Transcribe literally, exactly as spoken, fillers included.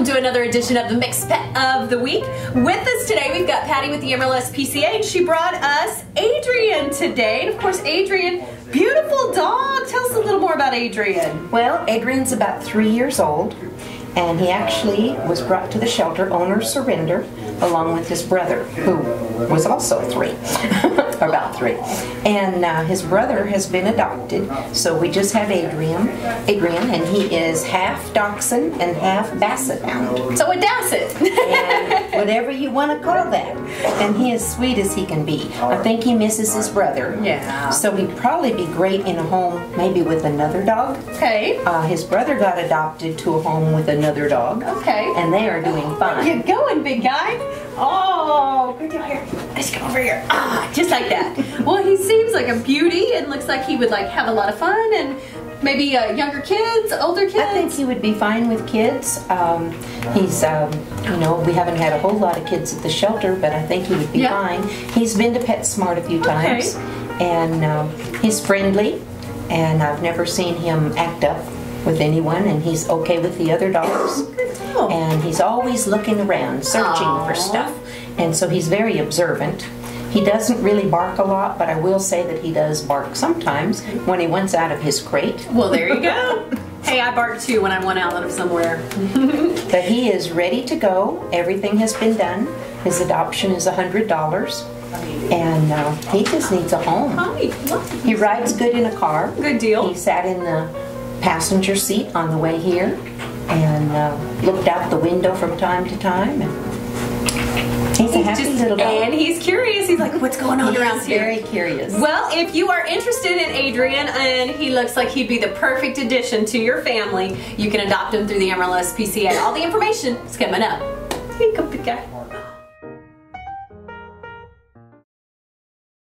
welcome to another edition of the Mixed Pet of the Week. With us today, we've got Patty with the Emerald S P C A, and she brought us Adrian today. And of course, Adrian, beautiful dog. Tell us a little more about Adrian. Well, Adrian's about three years old, and he actually was brought to the shelter, owner surrender, along with his brother, who was also three. About three. And uh, his brother has been adopted, so we just have Adrian, Adrian, and he is half Dachshund and half Basset Hound. So a Dasset! And whatever you want to call that. And he is sweet as he can be. I think he misses his brother. Yeah. So he'd probably be great in a home maybe with another dog. Okay. Uh, his brother got adopted to a home with another dog. Okay. And they are doing fine. Where you going, big guy? Oh, come here. Let's come over here. Ah, just like that. Well, he seems like a beauty and looks like he would like have a lot of fun, and maybe uh, younger kids, older kids. I think he would be fine with kids. Um, he's, um, you know, we haven't had a whole lot of kids at the shelter, but I think he would be yeah. fine. He's been to PetSmart a few times, okay. and um, he's friendly, and I've never seen him act up with anyone, and he's okay with the other dogs. And he's always looking around, searching Aww. for stuff, and so he's very observant. He doesn't really bark a lot, but I will say that he does bark sometimes when he wants out of his crate. Well, there you go. Hey, I bark too when I want out of somewhere. But he is ready to go. Everything has been done. His adoption is one hundred dollars. And uh, he just needs a home. He rides good in a car. Good deal. He sat in the passenger seat on the way here and uh, looked out the window from time to time. And He's, he's a happy just, little dog. And he's curious. He's like, what's going on he around here? Very curious. Well, if you are interested in Adrian, and he looks like he'd be the perfect addition to your family, you can adopt him through the Emerald S P C A. All the information is coming up. Here you go, big guy.